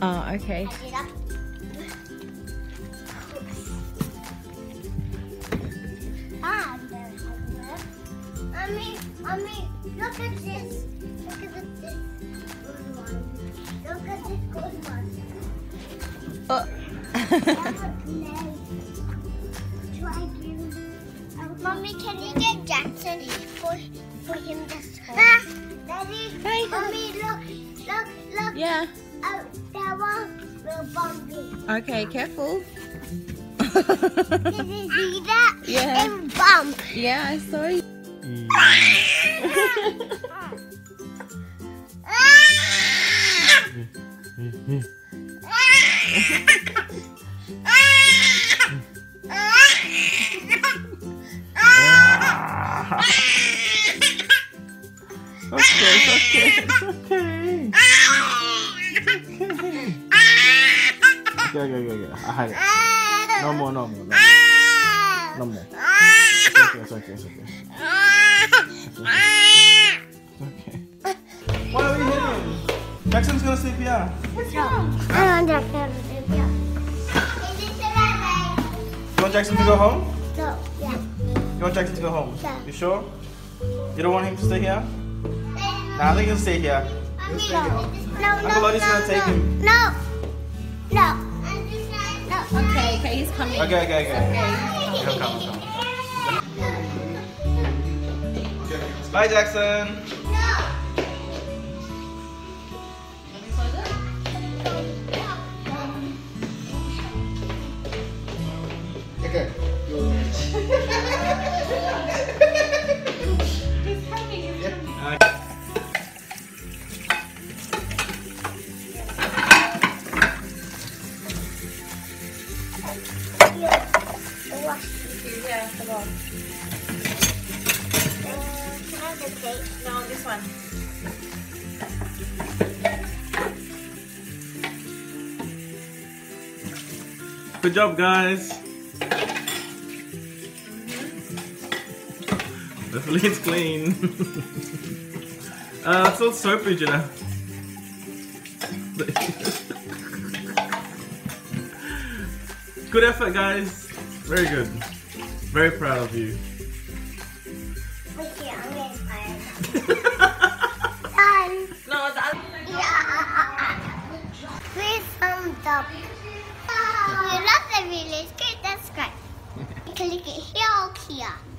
Oh, okay. Mommy, look at this. Look at this good one. Look at this good one. Oh. Mommy, can you get Jaxon for him this one? Daddy, hey. Mommy, look. Yeah. Oh, that one will bump me. Okay, careful. Did you see that? Yeah. It bump. Yeah, I saw it. Okay. Yeah. I no more. No more. It's okay. Okay. Why are we hitting? Jackson's gonna sleep here. What's wrong? I want Jaxon to sleep here. You want Jaxon to go home? No. Yeah. You want Jaxon to go home? Yeah. You sure? You don't want him to stay here? Nah, I think he'll stay here. He'll stay here. No. Uncle Lottie's gonna take him. No. Okay, he's coming. Okay. He'll come, Bye, Jaxon. No. Okay. Yeah, come on. Can I have the plate? No, this one. Good job, guys. The plate's clean. It's all soapy, Jina. Good effort, guys. Very good. Very proud of you. Thank you. I'm inspired. No, that's... Yeah. Please thumbs up. If you love the video, click subscribe. Click it here or here.